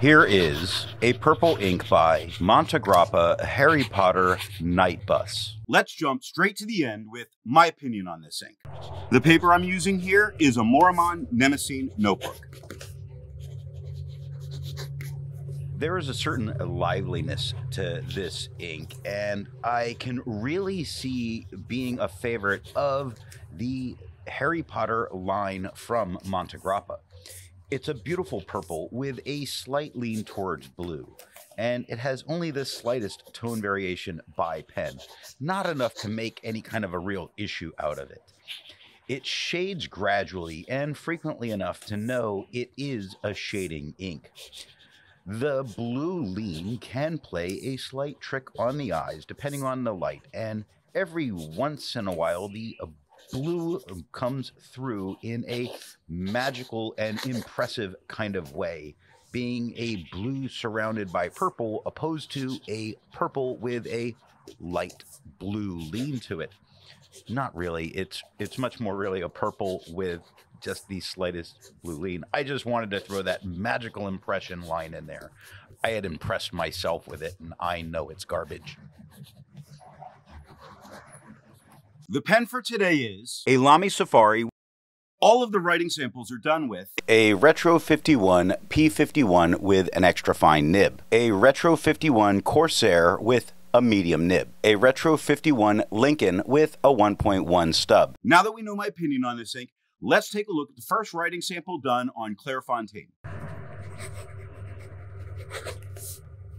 Here is a purple ink by Montegrappa Harry Potter Night Bus. Let's jump straight to the end with my opinion on this ink. The paper I'm using here is a Maruman Nemesine notebook. There is a certain liveliness to this ink, and I can really see being a favorite of the Harry Potter line from Montegrappa. It's a beautiful purple with a slight lean towards blue, and it has only the slightest tone variation by pen, not enough to make any kind of a real issue out of it. It shades gradually and frequently enough to know it is a shading ink. The blue lean can play a slight trick on the eyes depending on the light, and every once in a while the blue comes through in a magical and impressive kind of way, being a blue surrounded by purple opposed to a purple with a light blue lean to it. Not really. It's much more really a purple with just the slightest blue lean. I just wanted to throw that magical impression line in there. I had impressed myself with it, and I know it's garbage. The pen for today is a Lamy Safari. All of the writing samples are done with a Retro 51 P51 with an extra fine nib, a Retro 51 Corsair with a medium nib, a Retro 51 Lincoln with a 1.1 stub. Now that we know my opinion on this ink, let's take a look at the first writing sample done on Clairefontaine.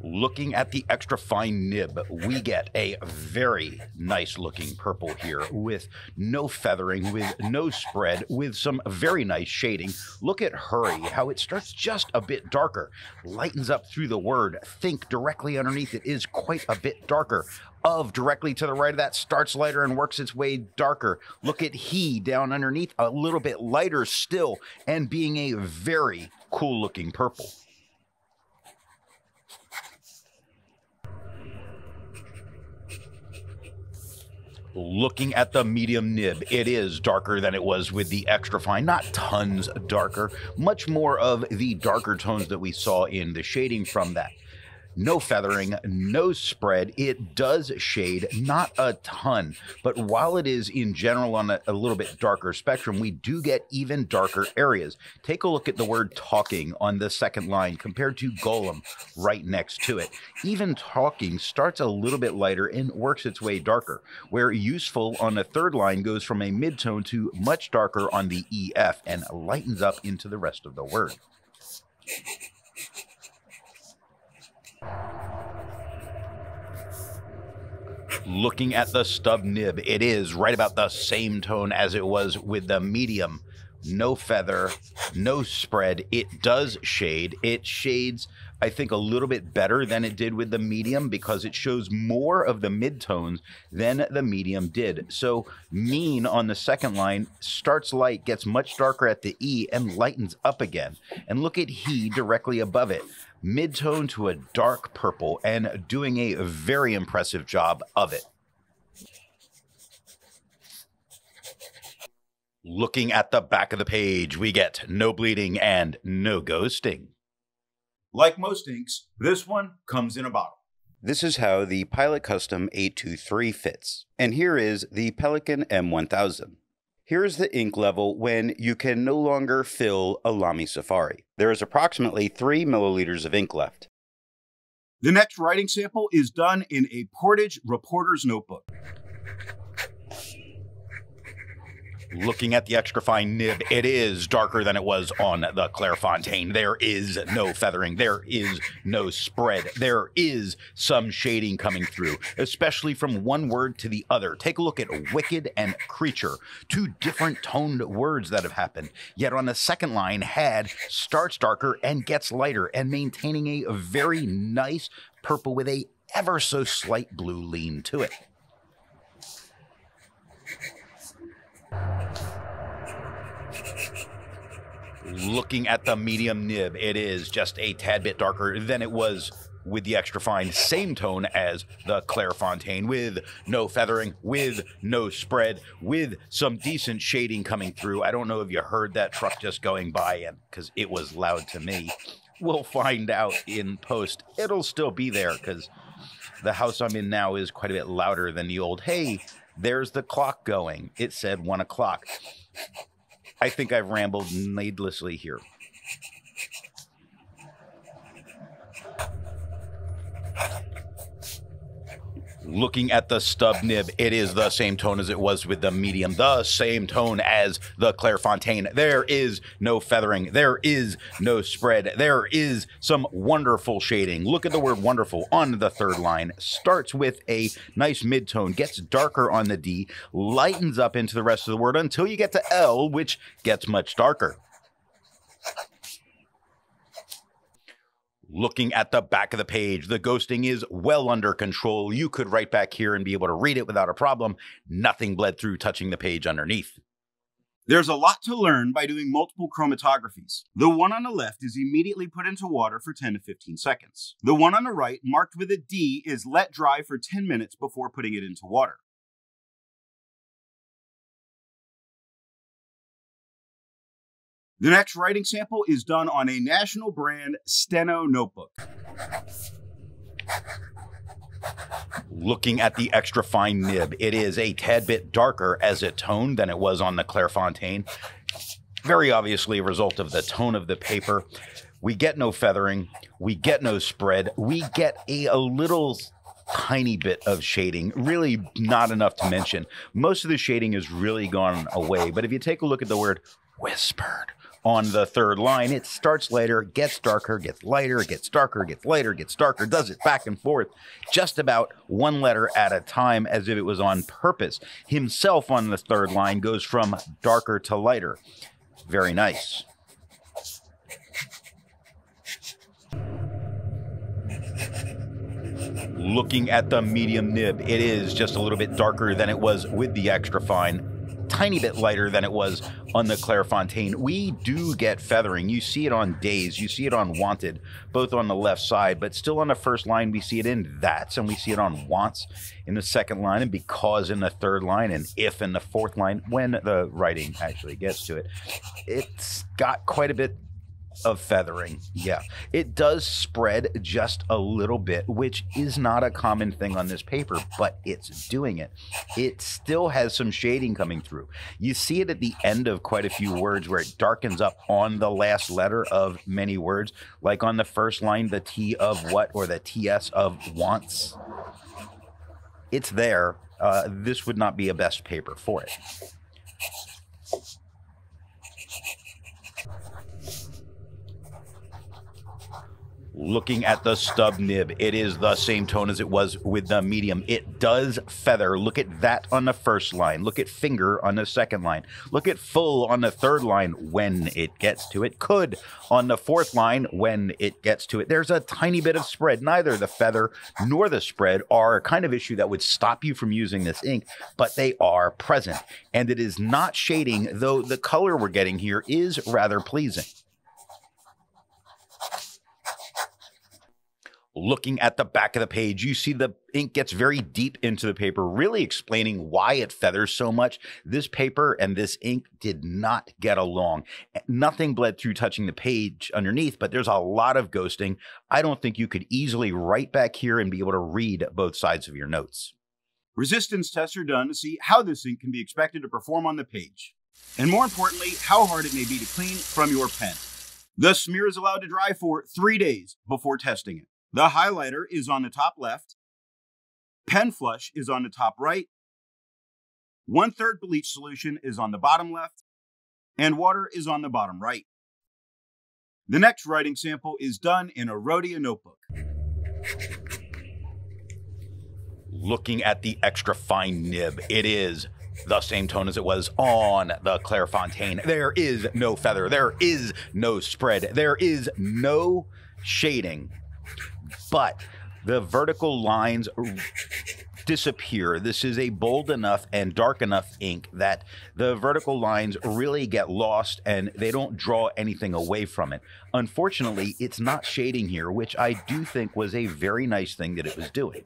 Looking at the extra fine nib, we get a very nice looking purple here with no feathering, with no spread, with some very nice shading. Look at Hurry, how it starts just a bit darker, lightens up through the word Think. Directly underneath it is quite a bit darker. Of directly to the right of that starts lighter and works its way darker. Look at He down underneath, a little bit lighter still, and being a very cool looking purple. Looking at the medium nib, it is darker than it was with the extra fine. Not tons darker, much more of the darker tones that we saw in the shading from that. No feathering, no spread. It does shade, not a ton, but while it is in general on a little bit darker spectrum, we do get even darker areas. Take a look at the word Talking on the second line compared to Golem right next to it. Even Talking starts a little bit lighter and works its way darker, where Useful on the third line goes from a mid-tone to much darker on the EF and lightens up into the rest of the word. Looking at the stub nib, it is right about the same tone as it was with the medium. No feather, no spread. It does shade. It shades, I think, a little bit better than it did with the medium because it shows more of the midtones than the medium did. So Mean on the second line starts light, gets much darker at the E, and lightens up again. And look at He directly above it. Midtone to a dark purple and doing a very impressive job of it. Looking at the back of the page, we get no bleeding and no ghosting. Like most inks, this one comes in a bottle. This is how the Pilot Custom 823 fits. And here is the Pelican M1000. Here is the ink level when you can no longer fill a Lamy Safari. There is approximately 3 milliliters of ink left. The next writing sample is done in a Portage Reporter's notebook. Looking at the extra fine nib, it is darker than it was on the Clairefontaine. There is no feathering. There is no spread. There is some shading coming through, especially from one word to the other. Take a look at Wicked and Creature, two different toned words that have happened. Yet on the second line, Had starts darker and gets lighter and maintaining a very nice purple with a ever so slight blue lean to it. Looking at the medium nib, it is just a tad bit darker than it was with the extra fine. Same tone as the Clairefontaine, with no feathering, with no spread, with some decent shading coming through. I don't know if you heard that truck just going by, because it was loud to me. We'll find out in post. It'll still be there because the house I'm in now is quite a bit louder than the old, hey, there's the clock going. It said 1 o'clock. I think I've rambled needlessly here. Looking at the stub nib, it is the same tone as it was with the medium, the same tone as the Clairefontaine. There is no feathering. There is no spread. There is some wonderful shading. Look at the word wonderful on the third line. Starts with a nice mid-tone, gets darker on the D, lightens up into the rest of the word until you get to L, which gets much darker. Looking at the back of the page, the ghosting is well under control. You could write back here and be able to read it without a problem. Nothing bled through touching the page underneath. There's a lot to learn by doing multiple chromatographies. The one on the left is immediately put into water for 10 to 15 seconds. The one on the right, marked with a D, is let dry for 10 minutes before putting it into water. The next writing sample is done on a national brand Steno notebook. Looking at the extra fine nib, it is a tad bit darker as a tone than it was on the Clairefontaine. Very obviously a result of the tone of the paper. We get no feathering. We get no spread. We get a little tiny bit of shading, really not enough to mention. Most of the shading has really gone away. But if you take a look at the word whispered, on the third line, it starts later, gets darker, gets lighter, gets darker, gets lighter, gets darker, does it back and forth, just about one letter at a time as if it was on purpose. Himself on the third line goes from darker to lighter. Very nice. Looking at the medium nib, it is just a little bit darker than it was with the extra fine. Tiny bit lighter than it was on the Clairefontaine. We do get feathering. You see it on Days, you see it on Wanted, both on the left side, but still on the first line we see it in That's, and we see it on Wants in the second line, and Because in the third line, and If in the fourth line when the writing actually gets to it. It's got quite a bit of feathering. Yeah, it does spread just a little bit, which is not a common thing on this paper, but it's doing it. It still has some shading coming through. You see it at the end of quite a few words where it darkens up on the last letter of many words, like on the first line, the T of What or the TS of Wants. It's there. This would not be a best paper for it. Looking at the stub nib, it is the same tone as it was with the medium. It does feather. Look at that on the first line. Look at finger on the second line. Look at full on the third line when it gets to it. Could on the fourth line when it gets to it. There's a tiny bit of spread. Neither the feather nor the spread are a kind of issue that would stop you from using this ink, but they are present. And it is not shading, though the color we're getting here is rather pleasing. Looking at the back of the page, you see the ink gets very deep into the paper, really explaining why it feathers so much. This paper and this ink did not get along. Nothing bled through touching the page underneath, but there's a lot of ghosting. I don't think you could easily write back here and be able to read both sides of your notes. Resistance tests are done to see how this ink can be expected to perform on the page, and more importantly, how hard it may be to clean from your pen. The smear is allowed to dry for 3 days before testing it. The highlighter is on the top left, pen flush is on the top right, 1/3 bleach solution is on the bottom left, and water is on the bottom right. The next writing sample is done in a Rhodia notebook. Looking at the extra fine nib, it is the same tone as it was on the Clairefontaine. There is no feather, there is no spread, there is no shading. But the vertical lines disappear. This is a bold enough and dark enough ink that the vertical lines really get lost and they don't draw anything away from it. Unfortunately, it's not shading here, which I do think was a very nice thing that it was doing.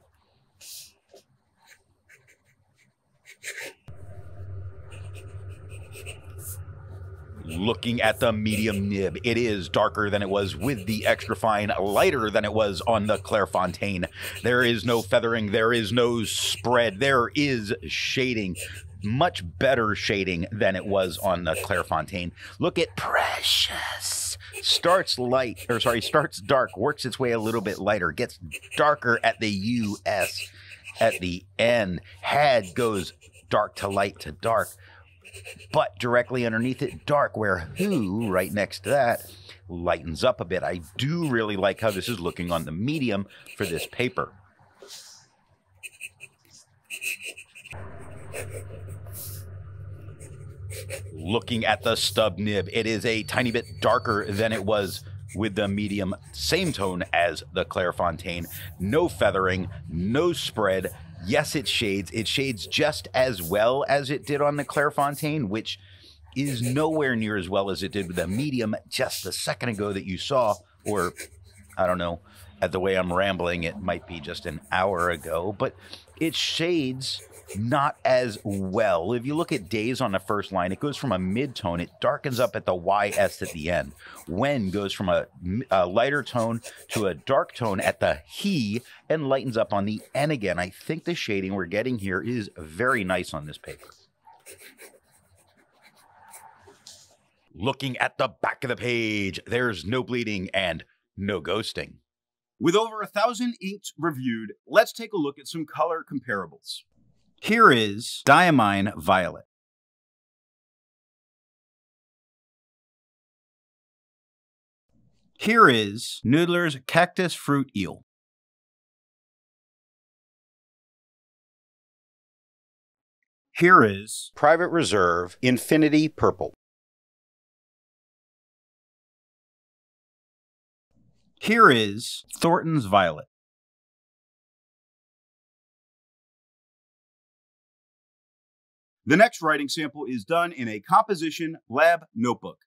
looking at the medium nib. It is darker than it was with the extra fine, lighter than it was on the Clairefontaine. There is no feathering, there is no spread, there is shading. Much better shading than it was on the Clairefontaine. Look at Precious. Starts dark, works its way a little bit lighter, gets darker at the US at the end. Head goes dark to light to dark, but directly underneath it, dark, where Who right next to that lightens up a bit. I do really like how this is looking on the medium for this paper. Looking at the stub nib, it is a tiny bit darker than it was with the medium, same tone as the Clairefontaine. No feathering, no spread. Yes, it shades just as well as it did on the Clairefontaine, which is nowhere near as well as it did with the medium just a second ago that you saw, or I don't know, at the way I'm rambling, it might be just an hour ago, but it shades not as well. If you look at Days on the first line, it goes from a mid-tone, it darkens up at the YS at the end. When goes from a lighter tone to a dark tone at the he and lightens up on the N again. I think the shading we're getting here is very nice on this paper. Looking at the back of the page, there's no bleeding and no ghosting. With over 1,000 inks reviewed, let's take a look at some color comparables. Here is Diamine Violet. Here is Noodler's Cactus Fruit Eel. Here is Private Reserve Infinity Purple. Here is Thornton's Violet. The next writing sample is done in a Composition Lab notebook.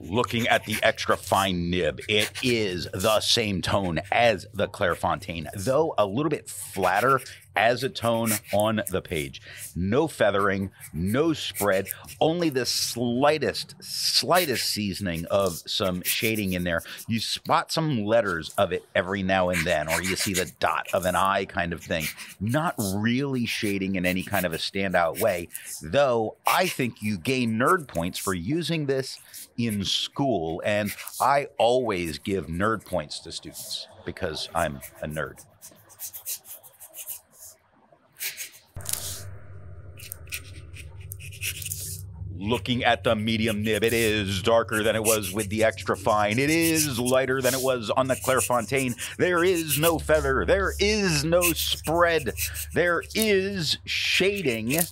Looking at the extra fine nib, it is the same tone as the Clairefontaine, though a little bit flatter as a tone on the page. No feathering, no spread, only the slightest seasoning of some shading in there. You spot some letters of it every now and then, or you see the dot of an eye kind of thing. Not really shading in any kind of a standout way, though I think you gain nerd points for using this in school, and I always give nerd points to students because I'm a nerd. Looking at the medium nib, it is darker than it was with the extra fine. It is lighter than it was on the Clairefontaine. There is no feather. There is no spread. There is shading-ish.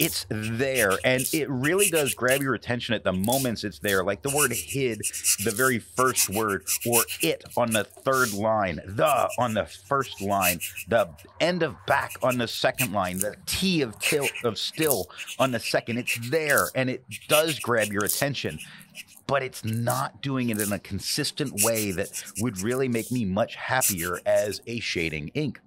It's there, and it really does grab your attention at the moments it's there, like the word hid, the very first word, or it on the third line, the on the first line, the end of back on the second line, the T of still on the second. It's there, and it does grab your attention, but it's not doing it in a consistent way that would really make me much happier as a shading ink.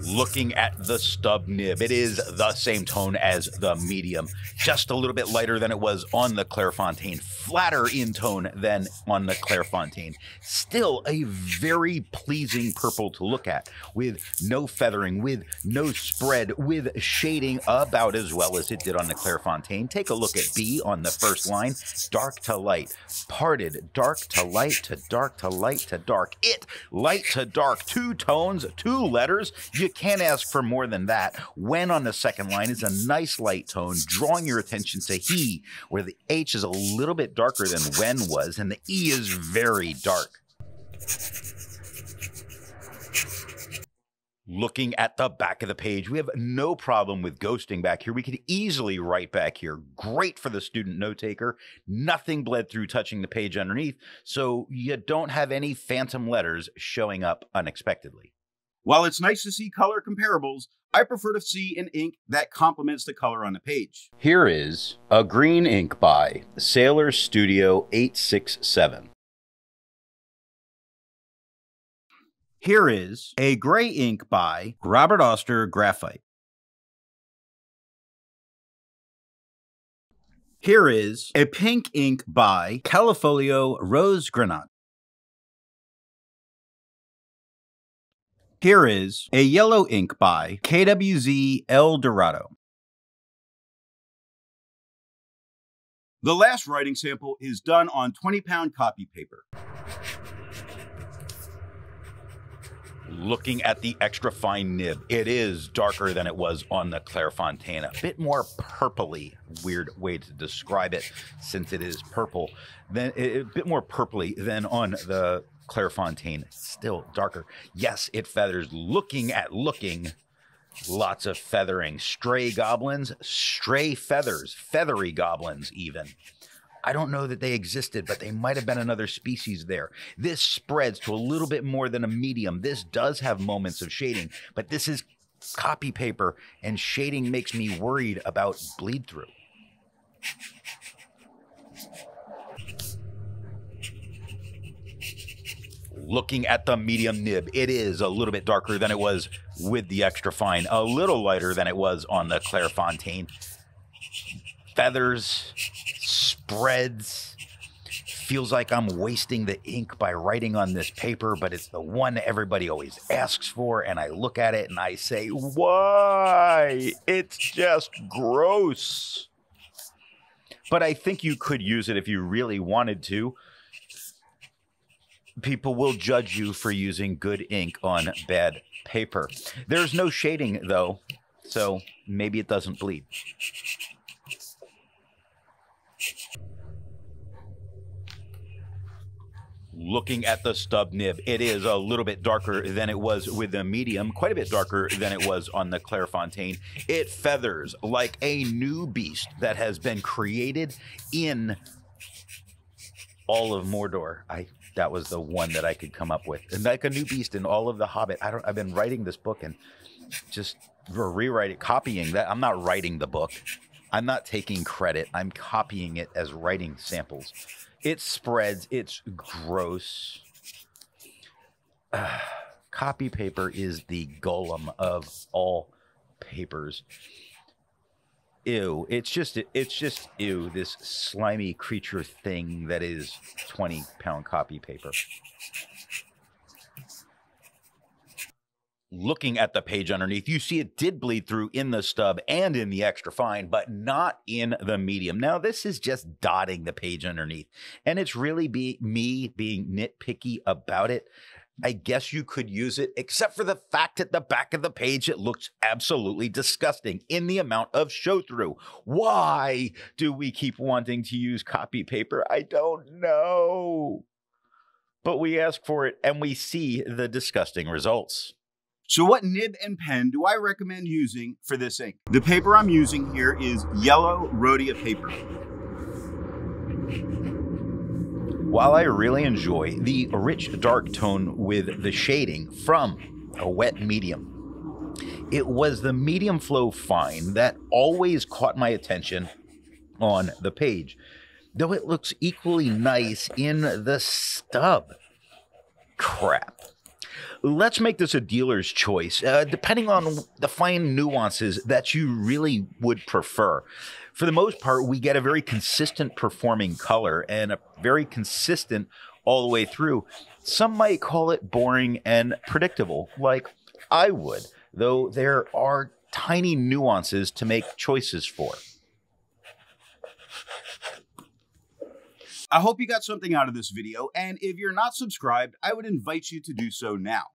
Looking at the stub nib, it is the same tone as the medium, just a little bit lighter than it was on the Clairefontaine, flatter in tone than on the Clairefontaine. Still a very pleasing purple to look at, with no feathering, with no spread, with shading about as well as it did on the Clairefontaine. Take a look at B on the first line, dark to light, parted, dark to light to dark to light to dark, it, light to dark, two tones, two letters. You can't ask for more than that. When on the second line is a nice light tone, drawing your attention to he, where the H is a little bit darker than when was, and the E is very dark. Looking at the back of the page, we have no problem with ghosting back here. We could easily write back here. Great for the student note taker. Nothing bled through touching the page underneath, so you don't have any phantom letters showing up unexpectedly. While it's nice to see color comparables, I prefer to see an ink that complements the color on the page. Here is a green ink by Sailor Studio 867. Here is a gray ink by Robert Oster Graphite. Here is a pink ink by Callifolio Rose Grenade. Here is a yellow ink by KWZ El Dorado. The last writing sample is done on 20-pound copy paper. Looking at the extra fine nib, it is darker than it was on the Clairefontaine. A bit more purpley, weird way to describe it since it is purple. A bit more purpley than on the Clairefontaine, still darker. Yes, it feathers. Looking, lots of feathering. Stray goblins, stray feathers, feathery goblins even. I don't know that they existed, but they might have been another species there. This spreads to a little bit more than a medium. This does have moments of shading, but this is copy paper, and shading makes me worried about bleed through. Looking at the medium nib, it is a little bit darker than it was with the extra fine, a little lighter than it was on the Clairefontaine. Feathers, spreads, feels like I'm wasting the ink by writing on this paper, but it's the one everybody always asks for, and I look at it and I say, why? It's just gross. But I think you could use it if you really wanted to. People will judge you for using good ink on bad paper. There's no shading, though, so maybe it doesn't bleed. Looking at the stub nib, it is a little bit darker than it was with the medium, quite a bit darker than it was on the Clairefontaine. It feathers like a new beast that has been created in all of Mordor. That was the one that I could come up with. And like a new beast in all of The Hobbit. I've been writing this book and just rewrite it, copying that. I'm not writing the book. I'm not taking credit. I'm copying it as writing samples. It spreads. It's gross. Copy paper is the golem of all papers. Ew. It's just ew, this slimy creature thing that is 20-pound copy paper. Looking at the page underneath, you see it did bleed through in the stub and in the extra fine, but not in the medium. Now, this is just dotting the page underneath, and it's really me being nitpicky about it. I guess you could use it, except for the fact at the back of the page, it looks absolutely disgusting in the amount of show through. Why do we keep wanting to use copy paper? I don't know. But we ask for it and we see the disgusting results. So what nib and pen do I recommend using for this ink? The paper I'm using here is yellow Rhodia paper. While I really enjoy the rich dark tone with the shading from a wet medium, it was the medium flow fine that always caught my attention on the page, though it looks equally nice in the stub. Crap. Let's make this a dealer's choice, depending on the fine nuances that you really would prefer. For the most part, we get a very consistent performing color and a very consistent all the way through. Some might call it boring and predictable, like I would, though there are tiny nuances to make choices for. I hope you got something out of this video, and if you're not subscribed, I would invite you to do so now.